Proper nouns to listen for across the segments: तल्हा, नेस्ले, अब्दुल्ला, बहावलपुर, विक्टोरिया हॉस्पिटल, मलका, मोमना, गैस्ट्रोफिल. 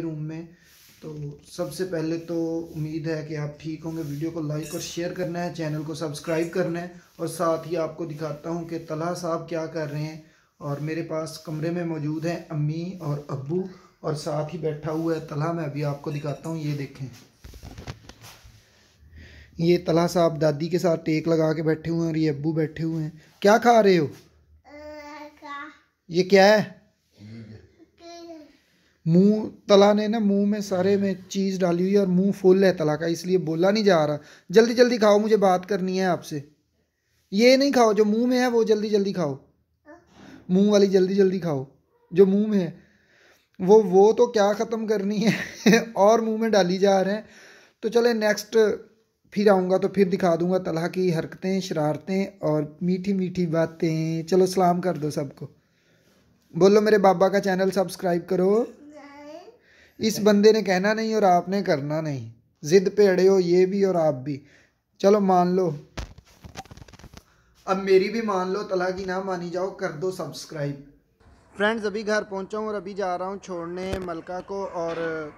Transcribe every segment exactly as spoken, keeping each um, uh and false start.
Room में। तो सबसे पहले तो उम्मीद है कि आप ठीक होंगे। वीडियो को लाइक और शेयर करना है, चैनल को सब्सक्राइब करना है और साथ ही आपको दिखाता हूं कि तल्हा साहब क्या कर रहे हैं। और मेरे पास कमरे में मौजूद हैं अम्मी और अब्बू और साथ ही बैठा हुआ है तल्हा। मैं अभी आपको दिखाता हूं, ये देखें, ये तल्हा साहब दादी के साथ टेक लगा के बैठे हुए हैं और ये अब्बू बैठे हुए हैं। क्या खा रहे हो? ये क्या है? मुंह तला ने ना मुंह में सारे में चीज़ डाली हुई है और मुंह फुल है तला का, इसलिए बोला नहीं जा रहा। जल्दी जल्दी खाओ, मुझे बात करनी है आपसे। ये नहीं खाओ, जो मुंह में है वो जल्दी जल्दी खाओ, मुंह वाली जल्दी जल्दी खाओ, जो मुंह में है वो वो तो क्या ख़त्म करनी है और मुंह में डाली जा रहे हैं। तो चले नेक्स्ट फिर आऊँगा तो फिर दिखा दूँगा तला की हरकतें, शरारतें और मीठी मीठी बातें। चलो सलाम कर दो सबको, बोलो मेरे बाबा का चैनल सब्सक्राइब करो। इस बंदे ने कहना नहीं और आपने करना नहीं, जिद पे अड़े हो ये भी और आप भी। चलो मान लो, अब मेरी भी मान लो, तल्हा की ना मानी जाओ, कर दो सब्सक्राइब। फ्रेंड्स अभी घर पहुंचा हूँ और अभी जा रहा हूँ छोड़ने मलका को और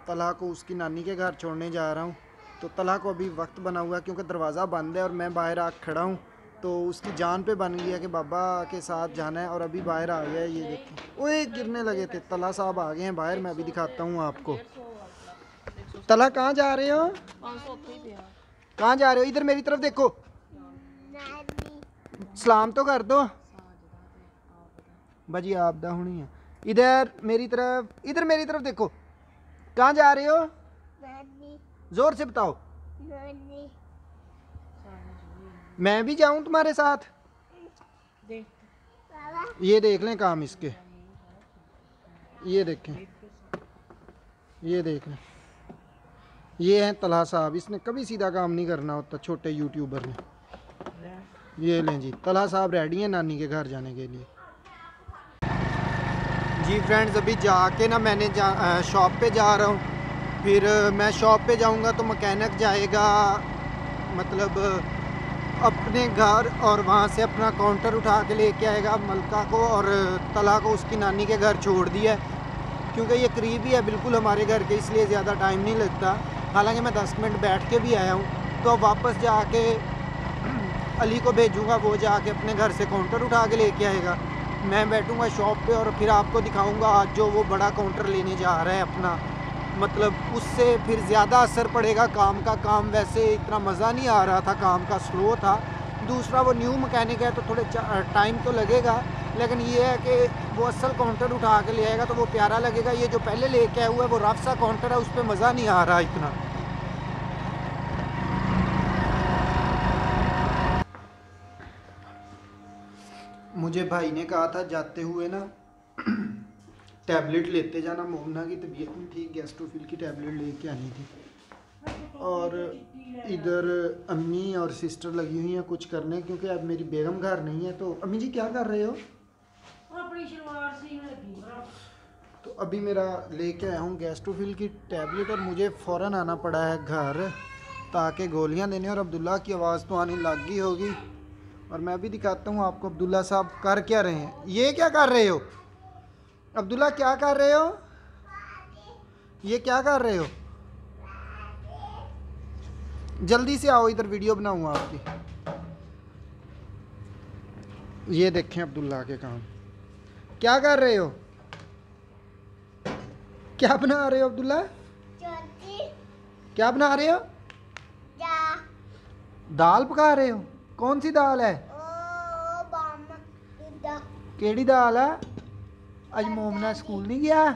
तल्हा को उसकी नानी के घर छोड़ने जा रहा हूँ। तो तल्हा को अभी वक्त बना हुआ है क्योंकि दरवाज़ा बंद है और मैं बाहर आ खड़ा हूँ। तो उसकी जान पे बन गया कि बाबा के साथ जाना है और अभी बाहर आ गया है। ये देखिए, ओए गिरने लगे थे। तल्हा साहब आ गए हैं बाहर, मैं अभी दिखाता हूँ आपको। तल्हा कहाँ जा रहे हो? कहाँ जा रहे हो? इधर मेरी तरफ देखो, सलाम तो कर दो भाजी। आपदा होनी है। इधर मेरी तरफ, इधर मेरी तरफ देखो, कहाँ जा रहे हो? जोर से बताओ। मैं भी जाऊं तुम्हारे साथ? ये देख लें काम इसके, ये देखें, ये देख लें, ये हैं तल्हा साहब। इसने कभी सीधा काम नहीं करना होता, छोटे यूट्यूबर ने। ये लें जी, तल्हा साहब रेडी हैं नानी के घर जाने के लिए। जी फ्रेंड्स अभी जाके ना मैंने शॉप पे जा रहा हूँ। फिर मैं शॉप पे जाऊँगा तो मकैनिक जाएगा मतलब अपने घर और वहाँ से अपना काउंटर उठा के लेके आएगा। मलका को और तल्हा को उसकी नानी के घर छोड़ दिया है क्योंकि ये करीब ही है बिल्कुल हमारे घर के, इसलिए ज़्यादा टाइम नहीं लगता। हालांकि मैं दस मिनट बैठ के भी आया हूँ। तो वापस जाके अली को भेजूँगा, वो जाके अपने घर से काउंटर उठा के लेके आएगा। मैं बैठूँगा शॉप पे और फिर आपको दिखाऊँगा आज जो वो बड़ा काउंटर लेने जा रहा है अपना, मतलब उससे फिर ज़्यादा असर पड़ेगा काम का। काम वैसे इतना मज़ा नहीं आ रहा था, काम का स्लो था। दूसरा वो न्यू मकैनिक है तो थोड़े टाइम तो लगेगा, लेकिन ये है कि वो असल काउंटर उठा के ले आएगा तो वो प्यारा लगेगा। ये जो पहले लेके आया हुआ है वो रफ सा काउंटर है, उस पर मज़ा नहीं आ रहा इतना। मुझे भाई ने कहा था जाते हुए ना टैबलेट लेते जाना, मोमना की तबीयत नहीं ठीक, गैस्ट्रोफिल की टैबलेट लेके आनी थी। और इधर अम्मी और सिस्टर लगी हुई हैं कुछ करने क्योंकि अब मेरी बेगम घर नहीं है। तो अम्मी जी क्या कर रहे हो? अपनी शलवार सी मैं। तो अभी मेरा लेके आया हूँ गैस्ट्रोफिल की टैबलेट और मुझे फ़ौरन आना पड़ा है घर ताकि गोलियाँ देने। और अब्दुल्ला की आवाज़ तो आने लग गई होगी और मैं भी दिखाता हूँ आपको अब्दुल्ला साहब कर क्या रहे हैं। ये क्या कर रहे हो अब्दुल्ला? क्या कर रहे हो? ये क्या कर रहे हो? जल्दी से आओ, इधर वीडियो बनाऊंगा आपकी। ये देखें अब्दुल्ला के काम, क्या कर रहे हो? क्या बना रहे हो अब्दुल्ला? क्या बना रहे हो? दाल पका रहे हो? कौन सी दाल है? केड़ी दाल है? अज मोमना स्कूल नहीं गया?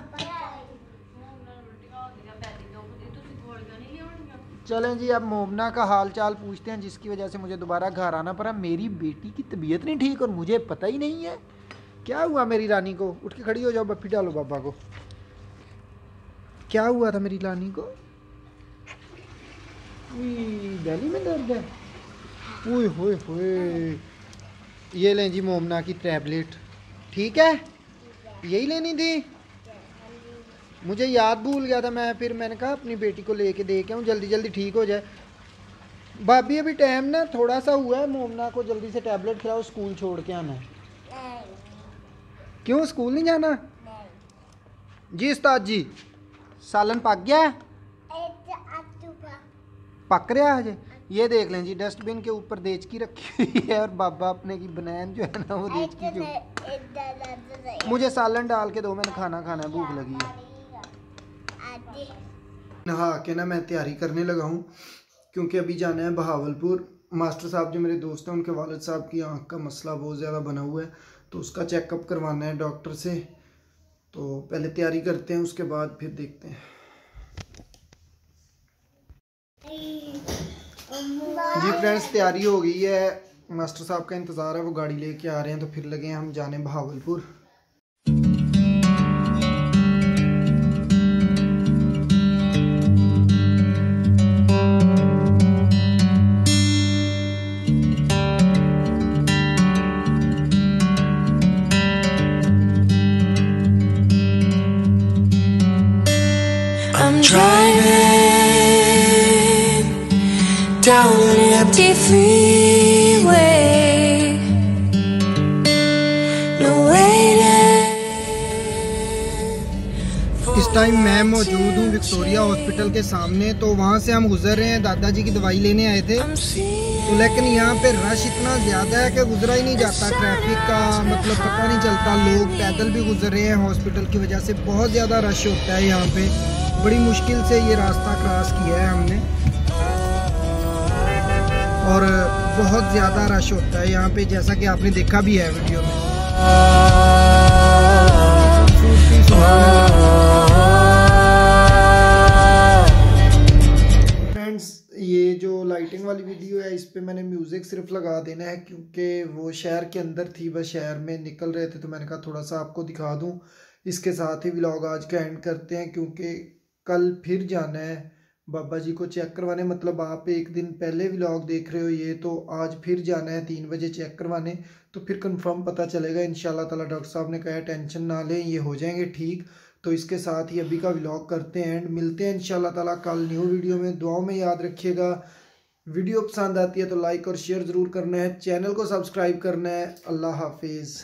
चलें जी अब मोमना का हाल चाल पूछते हैं जिसकी वजह से मुझे दोबारा घर आना पड़ा। मेरी बेटी की तबीयत नहीं ठीक और मुझे पता ही नहीं है क्या हुआ मेरी रानी को। उठ के खड़ी हो जाओ, बप्पी डालो बाबा को। क्या हुआ था मेरी रानी को? दिल में दर्द है। ओए होए होए। ये लें जी मोमना की टैबलेट, ठीक है यही लेनी थी। मुझे याद भूल गया था मैं, फिर मैंने कहा अपनी बेटी को लेके दे के आऊँ जल्दी जल्दी ठीक हो जाए। भाभी अभी टाइम ना थोड़ा सा हुआ है, मोमना को जल्दी से टैबलेट खिलाओ, स्कूल छोड़ के आना है। क्यों स्कूल नहीं जाना? नहीं। जी उस्ताद जी। सालन पक गया, पक रहा है ये देख लें जी। डस्टबिन के ऊपर रेचकी रखी हुई है और बाबा अपने की बनैन जो है ना वो रेचकी जो मुझे सालन डाल के दो, मैंने खाना खाना है, भूख लगी है। नहा के ना मैं तैयारी करने लगा हूँ क्योंकि अभी जाना है बहावलपुर। मास्टर साहब जो मेरे दोस्त हैं उनके वालिद साहब की आँख का मसला बहुत ज़्यादा बना हुआ है तो उसका चेकअप करवाना है डॉक्टर से, तो पहले तैयारी करते हैं उसके बाद फिर देखते हैं। जी फ्रेंड्स तैयारी हो गई है, मास्टर साहब का इंतज़ार है, वो गाड़ी लेके आ रहे हैं तो फिर लगे हैं हम जाने बहावलपुर। Empty freeway, no waiting. इस टाइम मैं मौजूद हूँ विक्टोरिया हॉस्पिटल के सामने, तो वहाँ से हम गुजर रहे हैं, दादाजी की दवाई लेने आए थे तो, लेकिन यहाँ पे रश इतना ज़्यादा है कि गुजरा ही नहीं जाता, ट्रैफिक का मतलब पता नहीं चलता। लोग पैदल भी गुजर रहे हैं हॉस्पिटल की वजह से, बहुत ज़्यादा रश होता है यहाँ पे। बड़ी मुश्किल से ये रास्ता क्रॉस किया है हमने और बहुत ज़्यादा रश होता है यहाँ पे, जैसा कि आपने देखा भी है वीडियो में। फ्रेंड्स ये जो लाइटिंग वाली वीडियो है इस पे मैंने म्यूज़िक सिर्फ लगा देना है क्योंकि वो शहर के अंदर थी, बस शहर में निकल रहे थे तो मैंने कहा थोड़ा सा आपको दिखा दूं। इसके साथ ही व्लॉग आज का एंड करते हैं क्योंकि कल फिर जाना है बाबा जी को चेक करवाने, मतलब आप एक दिन पहले व्लॉग देख रहे हो ये, तो आज फिर जाना है तीन बजे चेक करवाने, तो फिर कंफर्म पता चलेगा इंशाल्लाह ताला। डॉक्टर साहब ने कहा टेंशन ना लें, ये हो जाएंगे ठीक। तो इसके साथ ही अभी का व्लॉग करते हैं एंड, मिलते हैं इंशाल्लाह ताला कल न्यू वीडियो में। दुआओं में याद रखिएगा, वीडियो पसंद आती है तो लाइक और शेयर ज़रूर करना है, चैनल को सब्सक्राइब करना है। अल्लाह हाफिज़।